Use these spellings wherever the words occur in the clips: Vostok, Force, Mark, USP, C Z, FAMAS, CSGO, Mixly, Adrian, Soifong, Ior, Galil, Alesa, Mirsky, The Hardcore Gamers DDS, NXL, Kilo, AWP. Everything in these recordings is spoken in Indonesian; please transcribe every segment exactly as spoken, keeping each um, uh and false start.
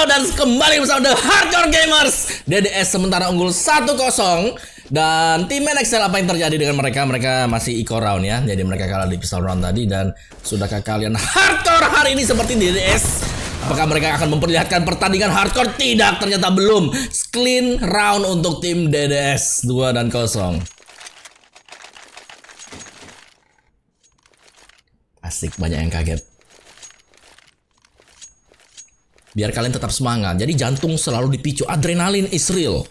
Halo dan kembali bersama The Hardcore Gamers D D S sementara unggul satu kosong. Dan tim N X L, apa yang terjadi dengan mereka? Mereka masih eco round ya. Jadi mereka kalah di pistol round tadi. Dan sudahkah kalian hardcore hari ini seperti D D S? Apakah mereka akan memperlihatkan pertandingan hardcore? Tidak, ternyata belum. Clean round untuk tim D D S dua dan kosong. Asik, banyak yang kaget. Biar kalian tetap semangat. Jadi jantung selalu dipicu. Adrenalin is real.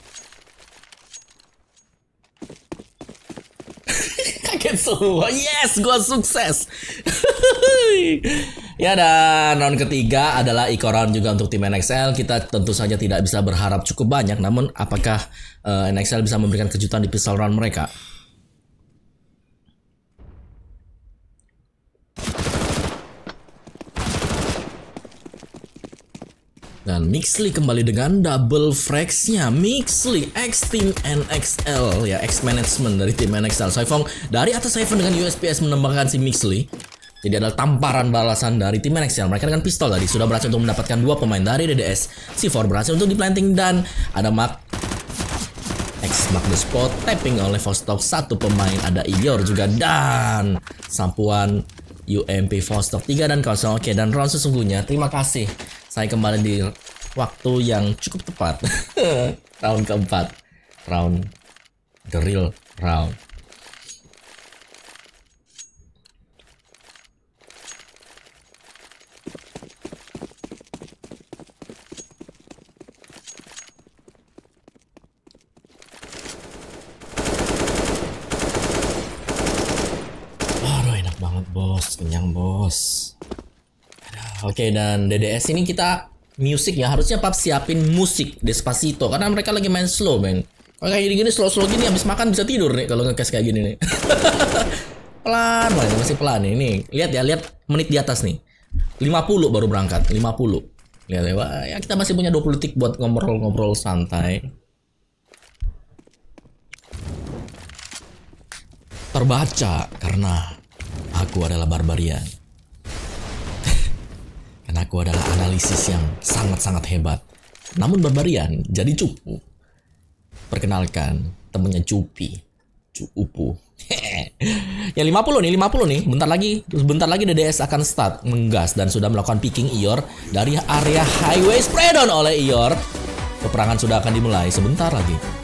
Kaget semua. Yes, gua sukses. Ya, dan round ketiga adalah eco round juga untuk tim N X L. Kita tentu saja tidak bisa berharap cukup banyak. Namun apakah uh, N X L bisa memberikan kejutan di pistol round mereka? Dan Mixly kembali dengan double fragsnya. Mixly X Team N X L ya, X Management dari tim N X L. Soifong dari atas Soifong dengan U S P S menembakkan si Mixly. Jadi adalah tamparan balasan dari tim N X L. Mereka dengan pistol tadi sudah berhasil untuk mendapatkan dua pemain dari D D S. Si Force berhasil untuk diplanting dan ada Mark X mark the spot, tapping oleh Vostok. Satu pemain ada Ior juga dan sampuan U M P Vostok tiga dan kosong. Oke, dan round sesungguhnya. Terima kasih. Saya kembali di waktu yang cukup tepat. Round keempat. Round the real round. Bos, kenyang bos. Oke, dan D D S ini kita musik ya, harusnya pap siapin musik Despacito karena mereka lagi main slow, men. Kalau kayak gini slow-slow gini habis makan bisa tidur nih kalau nge-cash kayak gini nih. Pelan, pelan, masih pelan nih. Nih, lihat ya, lihat menit di atas nih. lima puluh baru berangkat, lima puluh. Lihat ya, ya kita masih punya dua puluh detik buat ngobrol-ngobrol santai. Terbaca karena aku adalah barbarian. Karena aku adalah analisis yang sangat-sangat hebat. Namun barbarian jadi cupu. Perkenalkan temennya Cupi, Cupu. Ya lima puluh nih, lima puluh nih. Bentar lagi, bentar lagi D D S akan start menggas dan sudah melakukan picking Ior dari area highway. Spray down oleh Ior. Peperangan sudah akan dimulai sebentar lagi.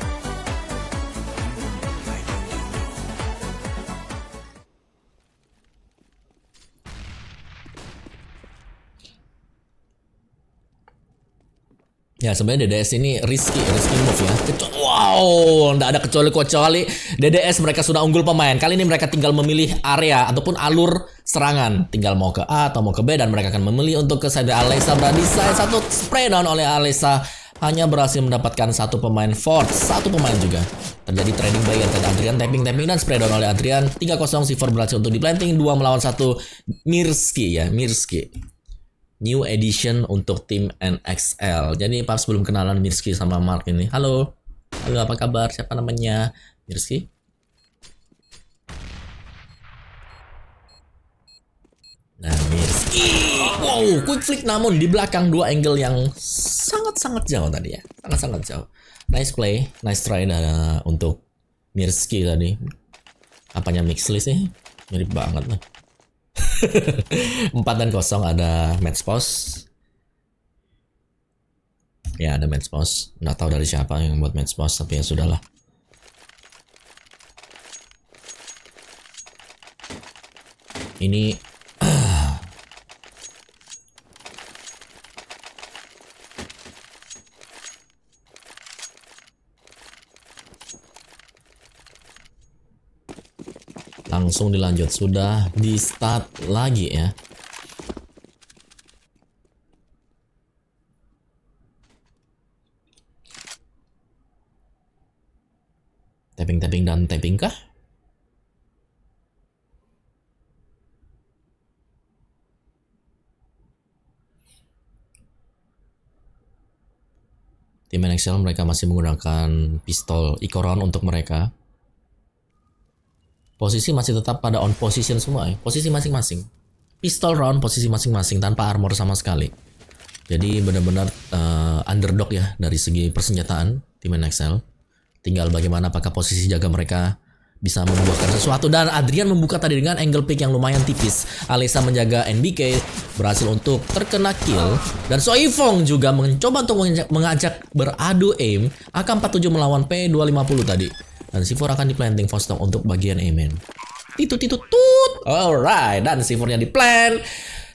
Ya sebenarnya D D S ini risky, risky move ya. Kecuali, wow, nggak ada kecuali-kecuali. D D S mereka sudah unggul pemain. Kali ini mereka tinggal memilih area ataupun alur serangan. Tinggal mau ke A atau mau ke B dan mereka akan memilih untuk ke side. Alesa berani side satu, spray down oleh Alesa. Hanya berhasil mendapatkan satu pemain Force, satu pemain juga. Terjadi trading by antara Adrian, tapping-tapping dan spray down oleh Adrian. tiga kosong, si Force berhasil untuk diplanting. dua melawan satu, Mirsky ya, Mirsky. New edition untuk tim N X L. Jadi Paps belum kenalan Mirsky sama Mark ini. Halo, halo apa kabar? Siapa namanya? Mirsky. Nah Mirsky, wow, quick flick namun di belakang dua angle yang sangat-sangat jauh tadi ya, sangat-sangat jauh. Nice play, nice try uh, untuk Mirsky tadi. Apanya Mixly sih? Mirip banget lah. empat dan kosong ada match pause. Ya ada match pause. Nggak tahu dari siapa yang buat match pause, tapi ya sudahlah. Ini langsung dilanjut, sudah di start lagi ya. Tapping tapping dan tapping kah? Tim N X L mereka masih menggunakan pistol eco round untuk mereka. Posisi masih tetap pada on position semua ya. Posisi masing-masing. Pistol round posisi masing-masing tanpa armor sama sekali. Jadi benar-benar uh, underdog ya dari segi persenjataan tim N X L. Tinggal bagaimana apakah posisi jaga mereka bisa membuahkan sesuatu. Dan Adrian membuka tadi dengan angle pick yang lumayan tipis. Alesa menjaga N B K, berhasil untuk terkena kill. Dan Soifong juga mencoba untuk mengajak beradu aim. A K empat puluh tujuh melawan P dua lima nol tadi. Dan Sivor akan diplanting Vostok untuk bagian aim-in. Titut-titut-tut. Alright, dan Sivornya diplant.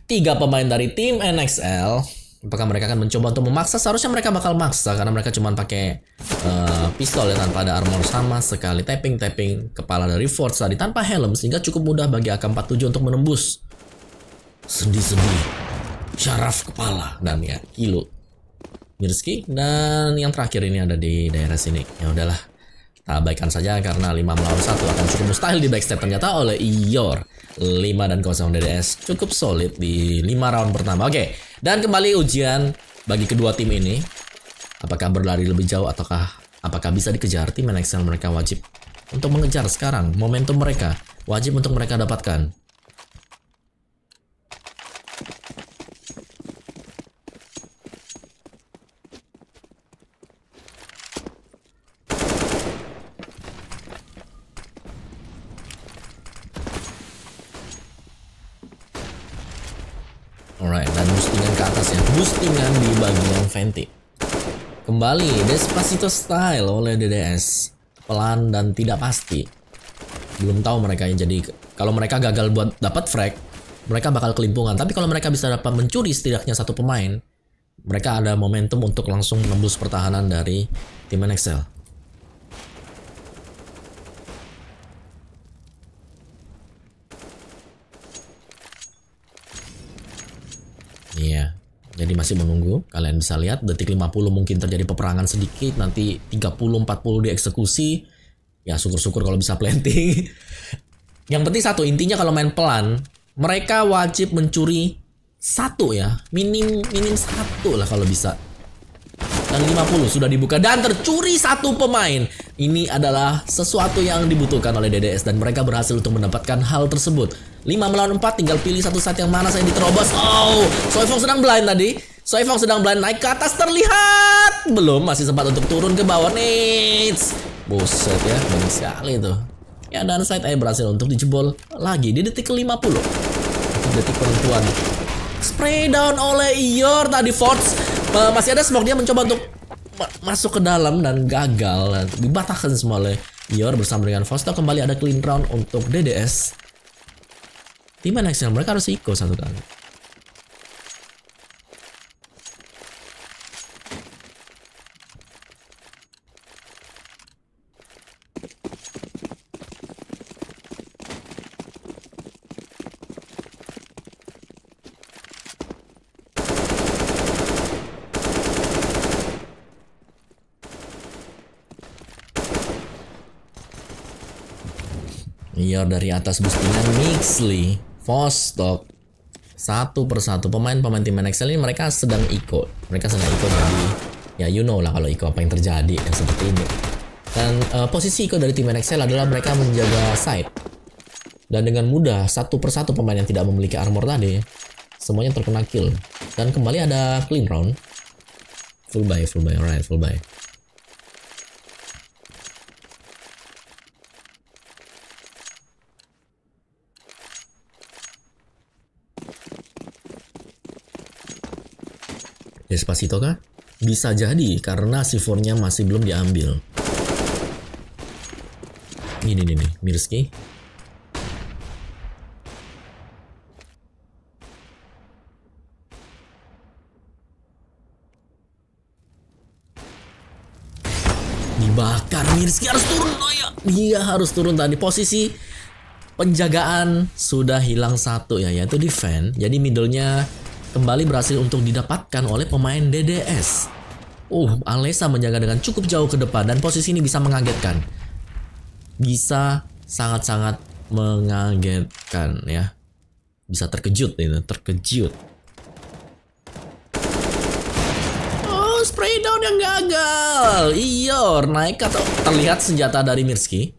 Tiga pemain dari tim N X L. Apakah mereka akan mencoba untuk memaksa? Seharusnya mereka bakal maksa karena mereka cuma pakai uh, pistol ya, tanpa ada armor sama sekali. Tapping-tapping kepala dari Force tadi tanpa helm sehingga cukup mudah bagi A K empat puluh tujuh untuk menembus sendi-sendi syaraf kepala dan ya Kilo, Mirsky, dan yang terakhir ini ada di daerah sini. Ya udahlah, kita abaikan saja karena lima melawan satu akan cukup mustahil di backstep ternyata oleh Ior. lima dan kosong D D S cukup solid di lima round pertama. Oke. Okay. Dan kembali ujian bagi kedua tim ini. Apakah berlari lebih jauh ataukah apakah bisa dikejar? Tim N X L mereka wajib untuk mengejar sekarang. Momentum mereka wajib untuk mereka dapatkan. Alright, dan boostingan ke atas ya. Boostingan di bagian venti. Kembali, Despacito style oleh D D S. Pelan dan tidak pasti. Belum tahu mereka yang jadi. Kalau mereka gagal buat dapat frag, mereka bakal kelimpungan. Tapi kalau mereka bisa dapat mencuri setidaknya satu pemain, mereka ada momentum untuk langsung menembus pertahanan dari tim N X L. Iya, jadi masih menunggu. Kalian bisa lihat detik lima puluh mungkin terjadi peperangan sedikit. Nanti tiga puluh empat puluh dieksekusi. Ya syukur-syukur kalau bisa planting. Yang penting satu, intinya kalau main pelan, mereka wajib mencuri satu ya. Minim minim satu lah kalau bisa. Dan lima puluh sudah dibuka dan tercuri satu pemain. Ini adalah sesuatu yang dibutuhkan oleh D D S dan mereka berhasil untuk mendapatkan hal tersebut. lima melawan empat, tinggal pilih satu saat yang mana saya diterobos. Oh, Soifong sedang blind tadi. Soifong sedang blind, naik ke atas terlihat. Belum, masih sempat untuk turun ke bawah. Needs. Buset ya, banyak sekali tuh. Ya, dan side A berhasil untuk dijebol lagi di detik ke lima puluh. Detik penentuan. Spray down oleh Ior tadi. Force masih ada smoke, dia mencoba untuk masuk ke dalam dan gagal. Dibatahkan semua oleh Ior bersama dengan Vostok. Kembali ada clean round untuk D D S. Tim N X L mereka harus ikut satu kali. Ior dari atas boostingan Mixly. Vostok satu persatu pemain-pemain tim N X L ini mereka sedang ikut, mereka sedang ikut jadi ya you know lah kalau ikut apa yang terjadi yang seperti ini. Dan uh, posisi ikut dari tim N X L adalah mereka menjaga side dan dengan mudah satu persatu pemain yang tidak memiliki armor tadi semuanya terkena kill dan kembali ada clean round full buy full buy alright full buy. Despacito kah? Bisa jadi karena Sivornya masih belum diambil. Ini nih nih, Mirsky. Dibakar Mirsky, harus turun. Oh ya, dia harus turun tadi. Posisi penjagaan sudah hilang satu ya, yaitu defense. Jadi middlenya kembali berhasil untuk didapatkan oleh pemain D D S. Uh, Alesa menjaga dengan cukup jauh ke depan dan posisi ini bisa mengagetkan. Bisa sangat-sangat mengagetkan ya. Bisa terkejut itu, terkejut. Oh, spray down yang gagal. Ior naik atau terlihat senjata dari Mirsky.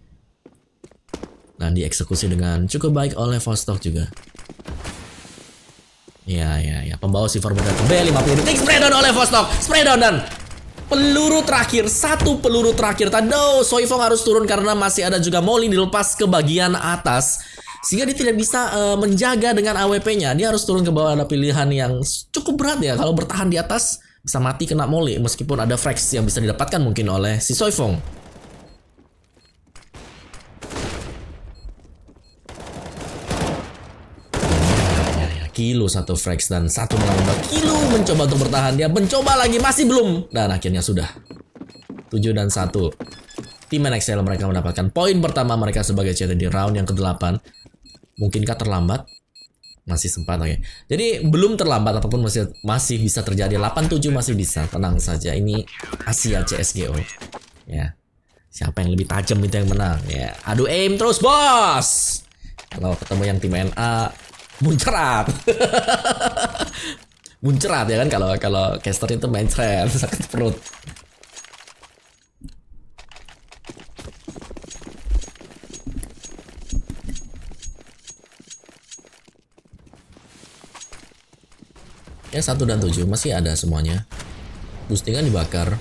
Dan dieksekusi dengan cukup baik oleh Vostok juga. Ya, ya, ya. Pembawa silver medal B lima puluh detik. Spray down oleh Vostok. Spray down dan peluru terakhir. Satu peluru terakhir. Tandau, Soifong harus turun karena masih ada juga Molin dilepas ke bagian atas. Sehingga dia tidak bisa uh, menjaga dengan A W P-nya. Dia harus turun ke bawah. Ada pilihan yang cukup berat ya. Kalau bertahan di atas bisa mati kena Molly. Meskipun ada frags yang bisa didapatkan mungkin oleh si Soifong. Ya, ya, Kilo satu frags dan satu melawan. Kilo mencoba untuk bertahan. Dia mencoba lagi. Masih belum. Dan akhirnya sudah. tujuh dan satu. Tim N X L mereka mendapatkan poin pertama mereka sebagai C T di round yang kedelapan. Mungkinkah terlambat? Masih sempat, oke. Okay. Jadi belum terlambat ataupun masih masih bisa terjadi. Delapan tujuh masih bisa, tenang saja. Ini Asia C S G O. Ya. Siapa yang lebih tajam itu yang menang. Ya, adu aim terus, bos. Kalau ketemu yang tim N A muncrat. Muncrat ya kan kalau kalau caster itu mencret sakit perut. Ya, satu dan tujuh masih ada semuanya. Boostingan dibakar.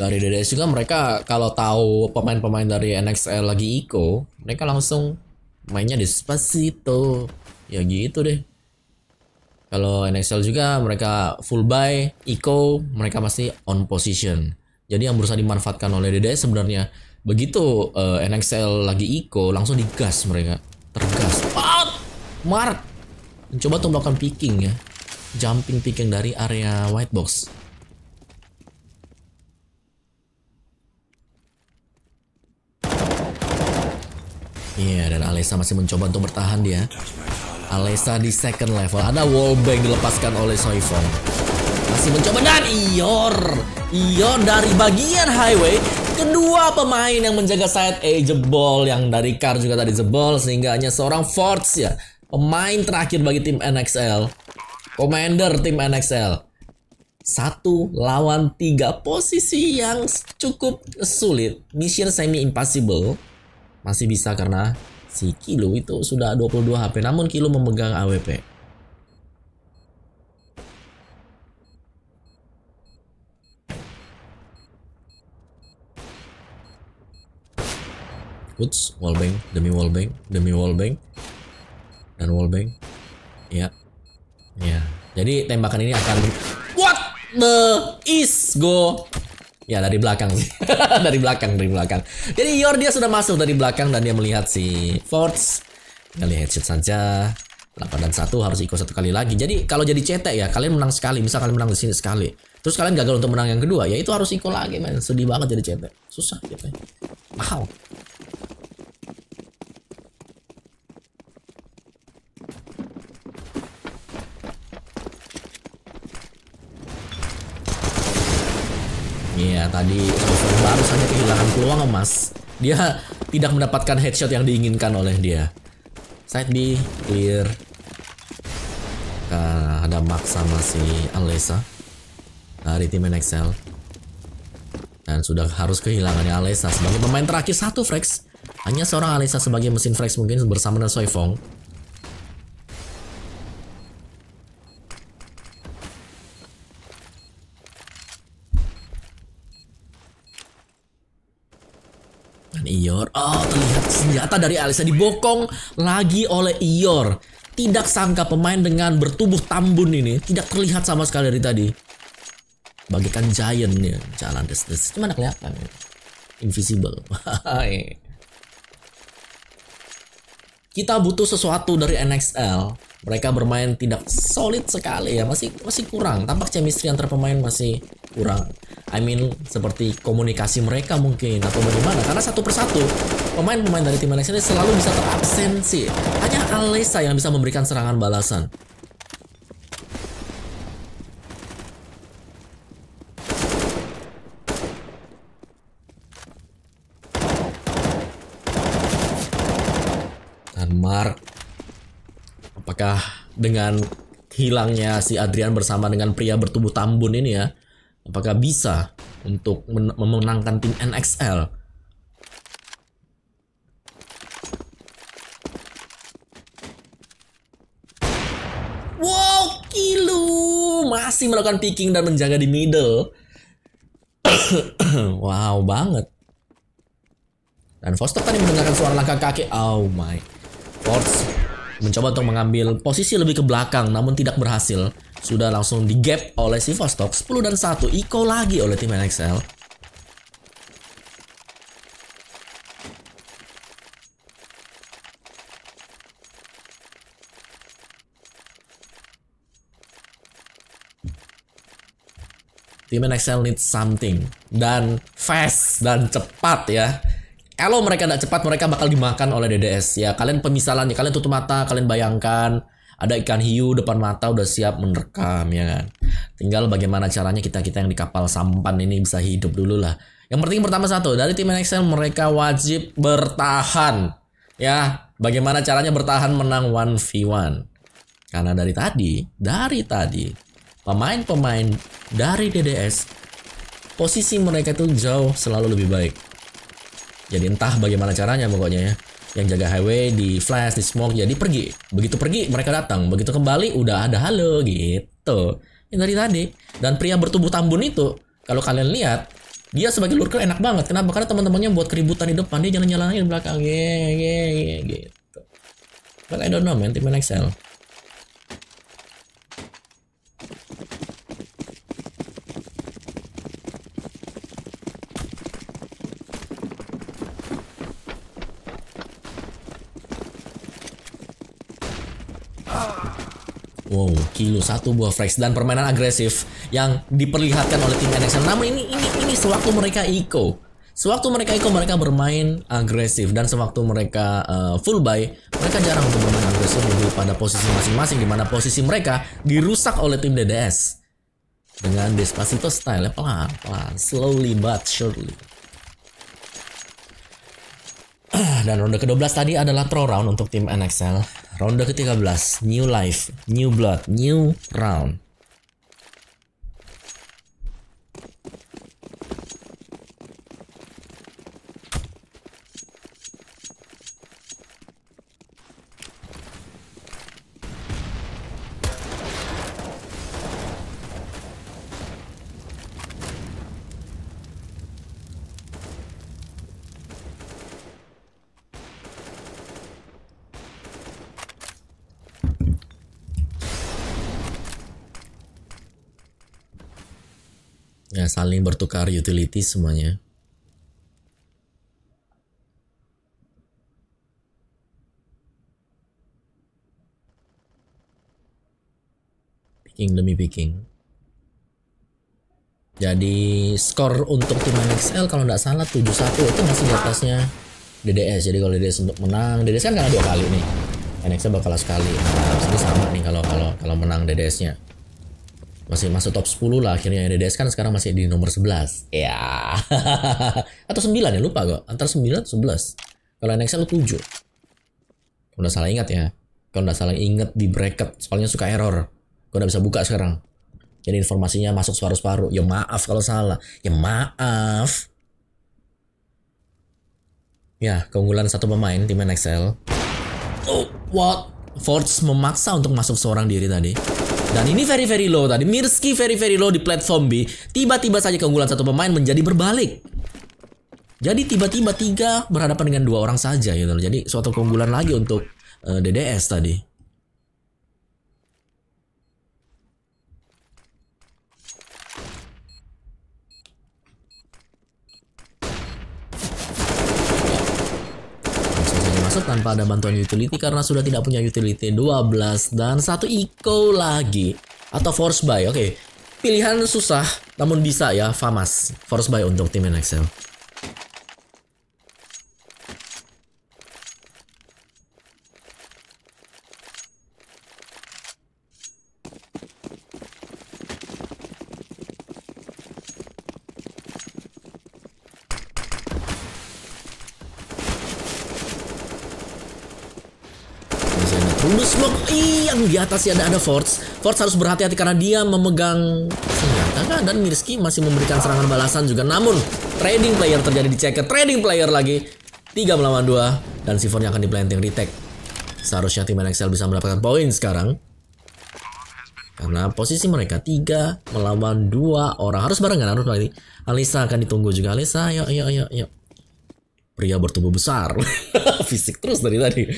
Dari D D S juga mereka kalau tahu pemain-pemain dari N X L lagi eco, mereka langsung mainnya Despacito. Ya gitu deh. Kalau N X L juga mereka full buy, eco, mereka masih on position. Jadi yang berusaha dimanfaatkan oleh D D S sebenarnya begitu uh, N X L lagi eco langsung digas mereka. Tergas. Oh, Mark mencoba untuk melakukan picking ya. Jumping picking dari area white box. Iya, yeah, dan Alesa masih mencoba untuk bertahan dia. Alesa di second level. Ada wallbang dilepaskan oleh Soifong. Masih mencoba dan Ior. Ior dari bagian highway. Kedua pemain yang menjaga side A jebol. Yang dari car juga tadi jebol. Sehingga hanya seorang Force ya. Pemain terakhir bagi tim N X L. Commander tim N X L. Satu lawan tiga. Posisi yang cukup sulit. Mission semi impossible. Masih bisa karena si Kilo itu sudah dua puluh dua H P. Namun Kilo memegang A W P. Uts, wallbang, demi wallbang, demi wallbang, dan wallbang. Ya, ya. Jadi tembakan ini akan what the is go? Ya dari belakang, dari belakang, dari belakang. Jadi Ior dia sudah masuk dari belakang dan dia melihat si Force. Kali headshot saja. delapan dan satu harus ikut satu kali lagi. Jadi kalau jadi cetek ya kalian menang sekali. Misal kalian menang di sini sekali. Terus kalian gagal untuk menang yang kedua. Ya itu harus ikut lagi men. Sedih banget jadi cetek. Susah cetek. Mahal. Iya, tadi Soifong baru saja kehilangan peluang emas. Dia tidak mendapatkan headshot yang diinginkan oleh dia. Side B clear. Nah, ada Mark sama si Alesa dari tim N X L. Dan sudah harus kehilangannya Alesa sebagai pemain terakhir satu frags. Hanya seorang Alesa sebagai mesin frags mungkin bersama dengan Soifong. Ior, oh terlihat senjata dari Alesa dibokong lagi oleh Ior. Tidak sangka pemain dengan bertubuh tambun ini tidak terlihat sama sekali dari tadi. Bagikan giant ya, jalan des-des. Cuman kelihatan ya. Invisible. Kita butuh sesuatu dari N X L. Mereka bermain tidak solid sekali ya, masih masih kurang. Tampak chemistry antara pemain masih kurang. I mean seperti komunikasi mereka mungkin atau bagaimana? Karena satu persatu pemain-pemain dari tim N X L selalu bisa terabsensi. Hanya Alesa yang bisa memberikan serangan balasan. Dan Mark, apakah dengan hilangnya si Adrian bersama dengan pria bertubuh tambun ini ya? Apakah bisa untuk memenangkan tim N X L. Wow, Kilo masih melakukan picking dan menjaga di middle. Wow banget. Dan Vostok tadi mendengarkan suara langkah kaki. Oh my. Force mencoba untuk mengambil posisi lebih ke belakang, namun tidak berhasil. Sudah langsung di-gap oleh si Vostok. Sepuluh dan satu, eco lagi oleh tim N X L. Tim N X L needs something. Dan fast dan cepat ya. Kalau mereka tidak cepat, mereka bakal dimakan oleh D D S. Ya, kalian pemisalannya, kalian tutup mata, kalian bayangkan ada ikan hiu depan mata udah siap menerkam, ya kan? Tinggal bagaimana caranya kita kita yang di kapal sampan ini bisa hidup dulu lah. Yang penting pertama satu dari tim N X L, mereka wajib bertahan. Ya, bagaimana caranya bertahan menang one v one? Karena dari tadi, dari tadi pemain-pemain dari D D S posisi mereka tuh jauh selalu lebih baik. Jadi entah bagaimana caranya pokoknya ya. Yang jaga highway di flash, di smoke, jadi pergi. Begitu pergi mereka datang, begitu kembali udah ada halo gitu. Ini dari tadi. Dan pria bertubuh tambun itu, kalau kalian lihat, dia sebagai lurker enak banget. Kenapa? Karena teman-temannya buat keributan di depan, dia jalan-jalan di belakang. Yeah, yeah, yeah, gitu. But I don't know man, tim N X L. Wow, Kilo satu buah flex dan permainan agresif yang diperlihatkan oleh tim N X L. Namun ini ini ini sewaktu mereka eco, sewaktu mereka eco mereka bermain agresif, dan sewaktu mereka uh, full buy mereka jarang untuk bermain agresif lebih pada posisi masing-masing, di mana posisi mereka dirusak oleh tim D D S dengan Despacito style, pelan-pelan, slowly but surely. Dan ronde ke-dua belas tadi adalah throw round untuk tim N X L. Ronde ke-tiga belas, new life, new blood, new round. Ya, saling bertukar utility semuanya. Picking demi picking. Jadi skor untuk tim N X L kalau nggak salah tujuh satu, itu masih di atasnya D D S. Jadi kalau D D S untuk menang, D D S kan kalah dua kali nih. N X L bakal kalah sekali. Nah, ini sama nih kalau kalau kalau menang D D S-nya. Masih masuk top sepuluh lah akhirnya. D D S kan sekarang masih di nomor sebelas. Ya. Atau sembilan ya, lupa kok. Antara sembilan atau sebelas. Kalau N X L tujuh. Kalau nggak salah ingat ya. Kalau nggak salah ingat di bracket. Soalnya suka error. Gue nggak bisa buka sekarang. Jadi informasinya masuk separuh-separuh. Ya maaf kalau salah. Ya maaf. Ya, keunggulan satu pemain tim N X L. Oh, what? Force memaksa untuk masuk seorang diri tadi. Dan ini very very low tadi. Mirsky very very low di platform B. Tiba-tiba saja keunggulan satu pemain menjadi berbalik. Jadi tiba-tiba tiga berhadapan dengan dua orang saja gitu. Jadi suatu keunggulan lagi untuk uh, D D S tadi. Tanpa ada bantuan utility karena sudah tidak punya utility. Dua belas dan satu eco lagi atau force buy. Oke, okay. Pilihan susah namun bisa ya. Famas force buy untuk tim N X L. bonus smoke yang di atasnya ada ada Force. Force harus berhati-hati karena dia memegang senjata, dan Mirsky masih memberikan serangan balasan juga. Namun trading player terjadi di checker, trading player lagi tiga melawan dua, dan Sifonnya akan di planting retake. Seharusnya tim N X L bisa mendapatkan poin sekarang karena posisi mereka tiga melawan dua orang. Harus barengan, harus lagi. Alesa akan ditunggu juga. Alesa, ayo ayo ayo ayo. Pria bertubuh besar. Fisik terus dari tadi.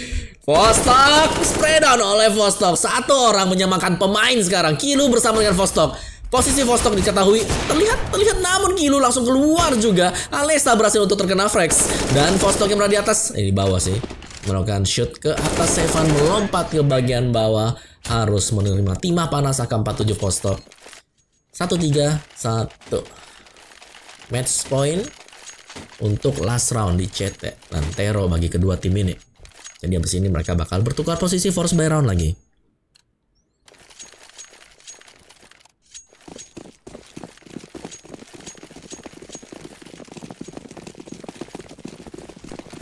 Vostok, spray down oleh Vostok. Satu orang menyamakan pemain sekarang. Kilo bersama dengan Vostok. Posisi Vostok diketahui. Terlihat, terlihat namun Kilo langsung keluar juga. Alesa berhasil untuk terkena Frex. Dan Vostok yang berada di atas. Eh, di bawah sih. Melakukan shoot ke atas. Sevan melompat ke bagian bawah. Harus menerima timah panas A K empat puluh tujuh Vostok. satu tiga satu. Match point untuk last round di C T dan Tero bagi kedua tim ini. Jadi abis ini mereka bakal bertukar posisi Force by round lagi.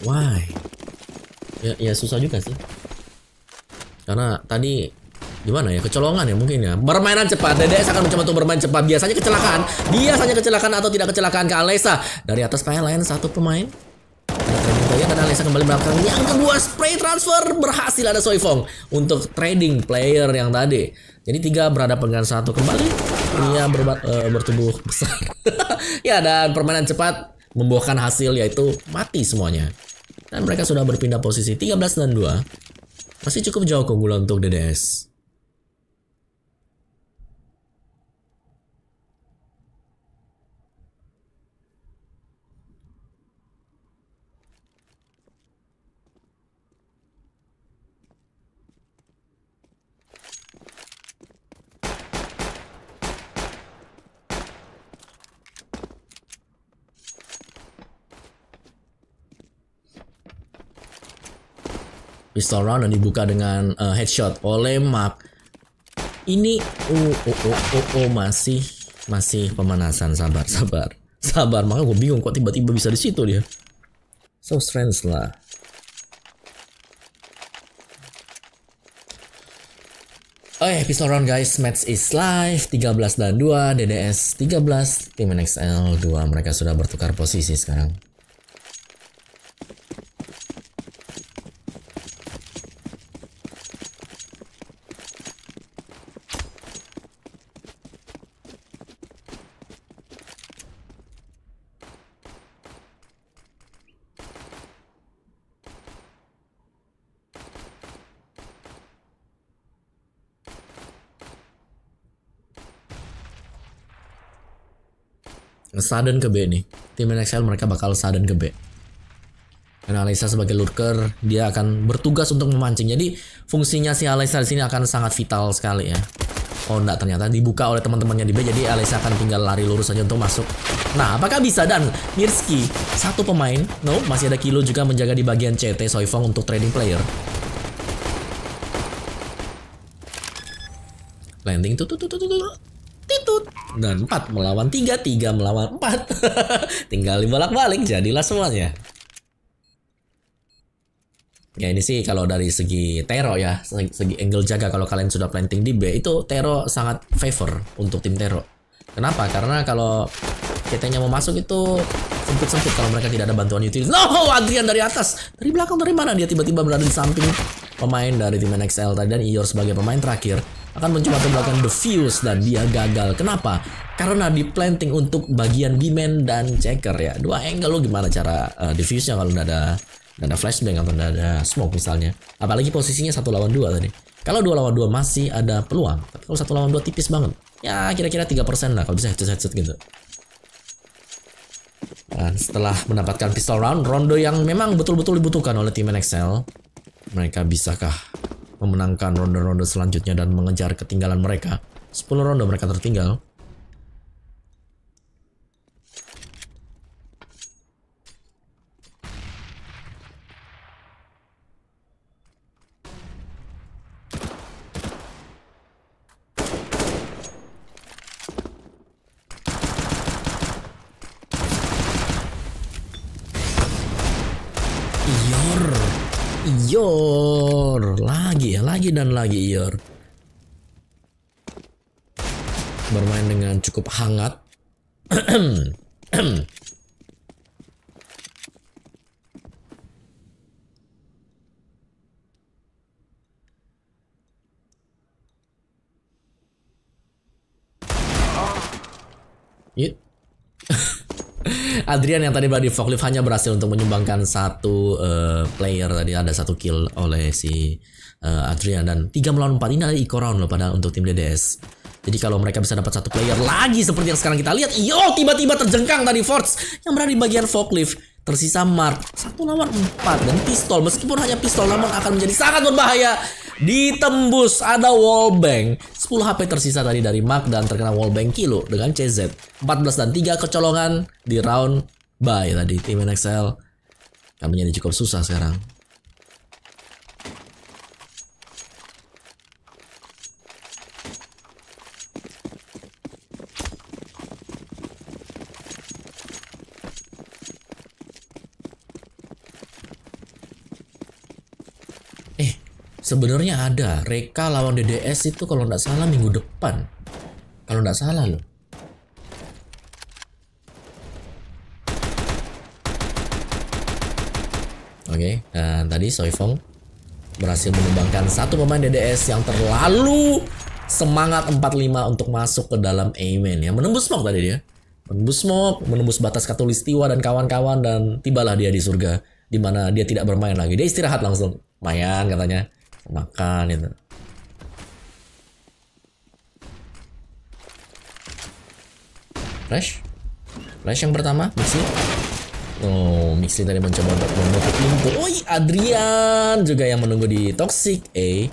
Why? Ya, ya susah juga sih. Karena tadi gimana ya, kecolongan ya mungkin ya. Permainan cepat, D D S akan mencoba untuk bermain cepat. Biasanya kecelakaan, biasanya kecelakaan atau tidak kecelakaan ke Alesa. Dari atas pahal lain satu pemain. Dan Alesa kembali belakang. Yang kedua spray transfer berhasil, ada Soifong untuk trading player yang tadi. Jadi tiga berhadapan dengan satu kembali. Dia berbat, uh, bertubuh besar. Ya, dan permainan cepat membuahkan hasil yaitu mati semuanya. Dan mereka sudah berpindah posisi tiga belas dan dua. Masih cukup jauh keunggulan untuk D D S. Pistol round dan dibuka dengan uh, headshot oleh Mark. Ini oh oh oh oh, oh masih masih pemanasan. Sabar sabar sabar. Makanya gue bingung kok tiba-tiba bisa di situ dia. So strange lah. Oh ya, pistol round guys, match is live. Tiga belas dan dua D D S tiga belas, tim N X L dua. Mereka sudah bertukar posisi sekarang. Sudden ke B nih. Tim N X L mereka bakal sudden ke B. Dan Alesa sebagai lurker, dia akan bertugas untuk memancing. Jadi fungsinya si Alesa di sini akan sangat vital sekali ya. Oh enggak, ternyata dibuka oleh teman-temannya di B. Jadi Alesa akan tinggal lari lurus aja untuk masuk. Nah, apakah bisa? Dan Mirsky satu pemain. No, masih ada Kilo juga menjaga di bagian C T. Soifong untuk trading player. Landing tuh tuh tuh tuh tuh. Dan empat melawan tiga, tiga melawan empat. Tinggal dibolak-balik, jadilah semuanya. Ya ini sih kalau dari segi Tero ya, segi angle jaga. Kalau kalian sudah planting di B, itu Tero sangat favor untuk tim Tero. Kenapa? Karena kalau C T-nya mau masuk itu sempit-sempit kalau mereka tidak ada bantuan utility. No! Adrian dari atas, dari belakang, dari mana dia tiba-tiba berada di samping pemain dari tim N X L tadi. Dan Ior sebagai pemain terakhir akan mencoba melakukan the fuse dan dia gagal. Kenapa? Karena di planting untuk bagian B-man dan checker ya. Dua angle, lo gimana cara uh, defuse-nya kalau nggak ada, nggak ada flashbang atau nggak ada smoke misalnya. Apalagi posisinya satu lawan dua tadi. Kalau dua lawan dua masih ada peluang, tapi kalau satu lawan dua tipis banget. Ya kira-kira tiga persen lah kalau bisa headshot-headshot gitu. Dan setelah mendapatkan pistol round, rondo yang memang betul-betul dibutuhkan oleh tim N X L, mereka bisakah memenangkan ronde-ronde selanjutnya dan mengejar ketinggalan mereka? Sepuluh ronde mereka tertinggal. Ior Ior honor. Lagi ya, lagi dan lagi Ior. Bermain dengan cukup hangat. Adrian yang tadi berada di forklift hanya berhasil untuk menyumbangkan satu uh, player. Tadi ada satu kill oleh si uh, Adrian. Dan tiga melawan empat ini ada eco round loh pada untuk tim D D S. Jadi kalau mereka bisa dapat satu player lagi seperti yang sekarang kita lihat. Yo, tiba-tiba terjengkang tadi Force yang berada di bagian forklift. Tersisa Mark satu lawan empat dan pistol. Meskipun hanya pistol namun akan menjadi sangat berbahaya. Ditembus, ada wallbang. Sepuluh H P tersisa tadi dari Mark dan terkena wallbang Kilo dengan C Z. Empat belas dan tiga kecolongan di round bye tadi tim N X L. Kami jadi cukup susah sekarang. Sebenarnya ada Reka lawan D D S itu kalau nggak salah minggu depan. Kalau nggak salah loh. Oke, okay. Nah, tadi Soifong berhasil menyumbangkan satu pemain D D S yang terlalu semangat empat puluh lima untuk masuk ke dalam Amen ya. Menembus smoke tadi dia. Menembus smoke, menembus batas katulistiwa dan kawan-kawan, dan tibalah dia di surga di mana dia tidak bermain lagi. Dia istirahat langsung. Lumayan katanya. Makan itu. Flash, flash yang pertama Mixly. Oh, Mixly tadi mencoba untuk menutup pintu. Oi, Adrian juga yang menunggu di toxic A.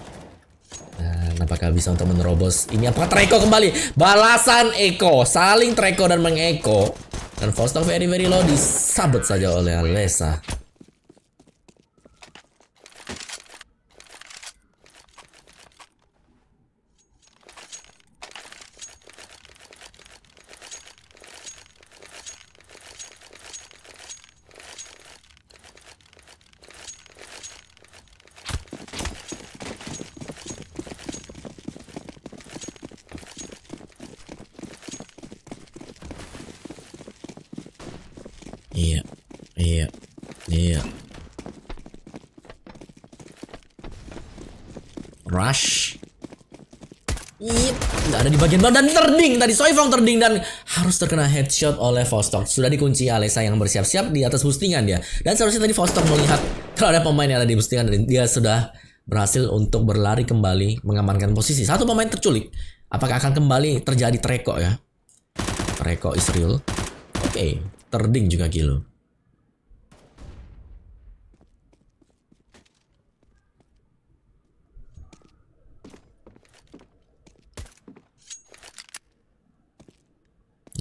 Nah, apakah bisa untuk menerobos ini? Apakah Treko kembali? Balasan Eko, saling Treko dan mengeko. Dan Vostok very very low disabet saja oleh Alesa. Iya, iya, iya. Rush. Iya, nggak ada di bagian badan. Terding tadi, Soifong terding dan harus terkena headshot oleh Vostok. Sudah dikunci Alesa yang bersiap-siap di atas boostingan dia. Dan seharusnya tadi Vostok melihat kalau ada pemain yang ada di boostingan, dan dia sudah berhasil untuk berlari kembali mengamankan posisi. Satu pemain terculik. Apakah akan kembali terjadi Treko ya? Treko is real. Oke. Okay. Terding juga Kilo.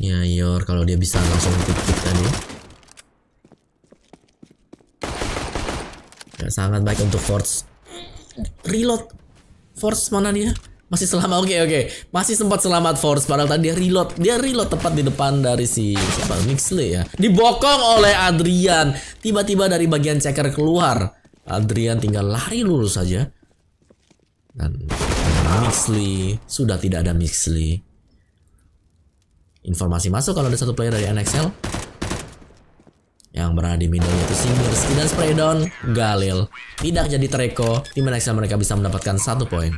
Ya Ior, kalau dia bisa langsung titik tadi. Ya, sangat baik untuk Force. Reload. Force mana dia? Masih selamat, oke okay, oke okay. Masih sempat selamat Force, padahal tadi dia reload. Dia reload tepat di depan dari si siapa? Mixly ya. Dibokong oleh Adrian. Tiba-tiba dari bagian checker keluar. Adrian tinggal lari lurus saja. Dan Mixly. Sudah tidak ada Mixly. Informasi masuk kalau ada satu player dari N X L yang berada di middle itu si Mirsky dan spray down Galil. Tidak jadi Treko. Tim N X L mereka bisa mendapatkan satu poin.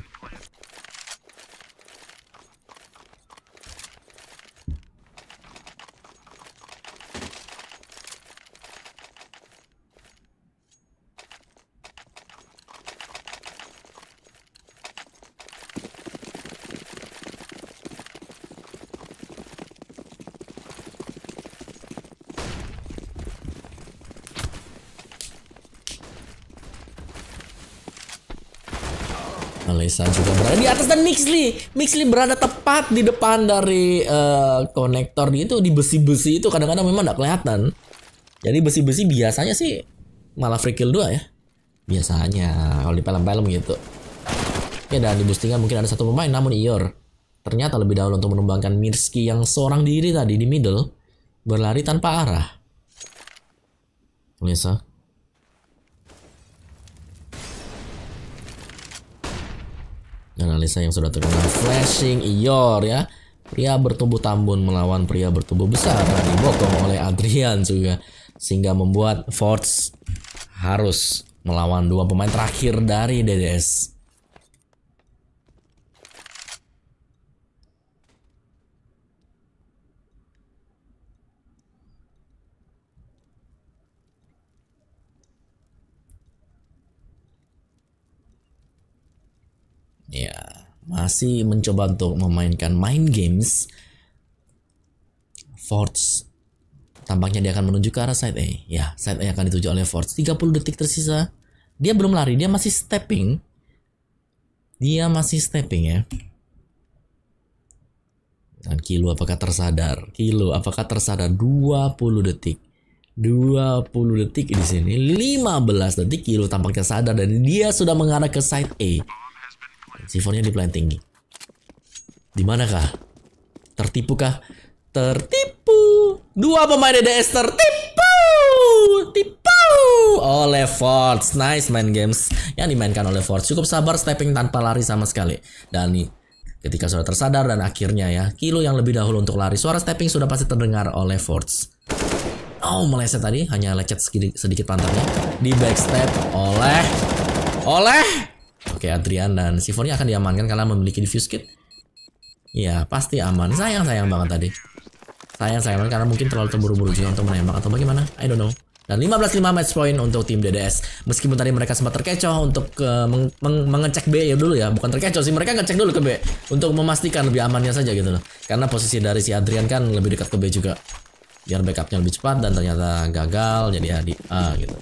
Alesa juga berada di atas dan Mixly, Mixly berada tepat di depan dari uh, konektor itu di besi-besi itu kadang-kadang memang tidak kelihatan. Jadi besi-besi biasanya sih malah free kill dua ya. Biasanya kalau di film-film gitu. Ya dan di boostingan mungkin ada satu pemain namun Ior ternyata lebih dahulu untuk menumbangkan Mirsky yang seorang diri tadi di middle berlari tanpa arah. Alesa. Dan Alesa yang sudah terkena flashing Ior ya. Pria bertubuh tambun melawan pria bertubuh besar, dibokong oleh Adrian juga, sehingga membuat Force harus melawan dua pemain terakhir dari D D S. Ya, masih mencoba untuk memainkan mind games. Force tampaknya dia akan menuju ke arah side A. Ya, side A akan dituju oleh Force. tiga puluh detik tersisa. Dia belum lari, dia masih stepping. Dia masih stepping ya. Dan Kilo apakah tersadar? Kilo apakah tersadar? dua puluh detik. dua puluh detik di sini. lima belas detik Kilo tampaknya sadar dan dia sudah mengarah ke side A. Sifonnya di plan tinggi. Dimanakah? Tertipu kah? Tertipu. Dua pemain D D S tertipu. Tipu oleh Force. Nice main games yang dimainkan oleh Force. Cukup sabar, stepping tanpa lari sama sekali. Dan nih, ketika sudah tersadar dan akhirnya ya, Kilo yang lebih dahulu untuk lari. Suara stepping sudah pasti terdengar oleh Force. Oh, meleset tadi. Hanya lecet sedikit pantatnya. Di backstep oleh Oleh Oke, Adrian dan Sifonnya akan diamankan karena memiliki defuse kit. Ya, pasti aman. Sayang-sayang banget tadi. Sayang-sayang karena mungkin terlalu terburu-buru juga untuk menembak atau bagaimana? I don't know. Dan lima belas lima match point untuk tim D D S. Meskipun tadi mereka sempat terkecoh untuk uh, meng meng mengecek B ya dulu ya. Bukan terkecoh sih, mereka ngecek dulu ke B. Untuk memastikan lebih amannya saja gitu loh. Karena posisi dari si Adrian kan lebih dekat ke B juga. Biar backupnya lebih cepat dan ternyata gagal jadi adik A gitu.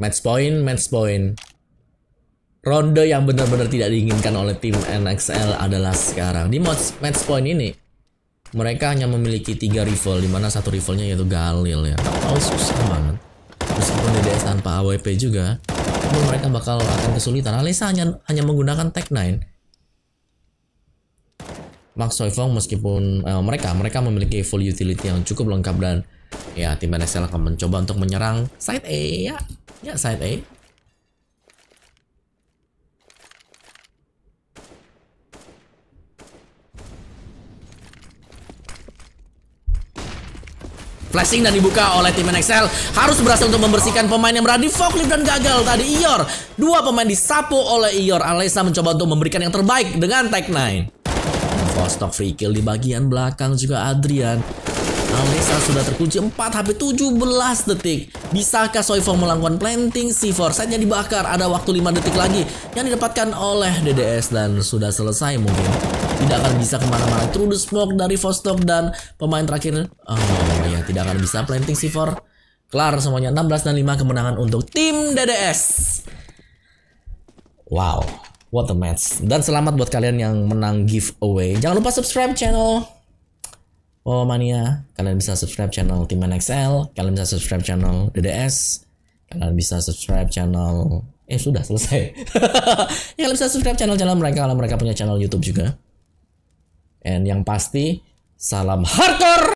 Match point, match point. Ronde yang benar-benar tidak diinginkan oleh tim N X L adalah sekarang. Di match point ini, mereka hanya memiliki tiga rival, dimana satu rivalnya yaitu Galil ya. Oh, susah banget. Meskipun D D S tanpa A W P juga, mereka bakal akan kesulitan. Alesa hanya, hanya menggunakan Tech nine. Mark Soifong meskipun eh, mereka mereka memiliki full utility yang cukup lengkap dan ya tim N X L akan mencoba untuk menyerang side A ya. Ya, side A. Flashing dan dibuka oleh tim N X L. Harus berhasil untuk membersihkan pemain yang berada di forklift dan gagal tadi Ior. Dua pemain disapu oleh Ior. Alesa mencoba untuk memberikan yang terbaik dengan Tech nine. Vostok free kill di bagian belakang juga Adrian. Alesa sudah terkunci empat HP tujuh belas detik. Bisakah Soifong melakukan planting? Si Force-nya dibakar. Ada waktu lima detik lagi yang didapatkan oleh D D S dan sudah selesai mungkin. Tidak akan bisa kemana-mana. Through the smoke dari Vostok dan pemain terakhir. Oh ya, tidak akan bisa planting si Force. Kelar semuanya. enam belas dan lima kemenangan untuk tim D D S. Wow, what a match. Dan selamat buat kalian yang menang giveaway. Jangan lupa subscribe channel Oh Mania, kalian bisa subscribe channel Tim N X L, kalian bisa subscribe channel D D S, kalian bisa subscribe channel eh sudah selesai. Ya, kalian bisa subscribe channel-channel mereka kalau mereka punya channel YouTube juga. And yang pasti, salam hardcore.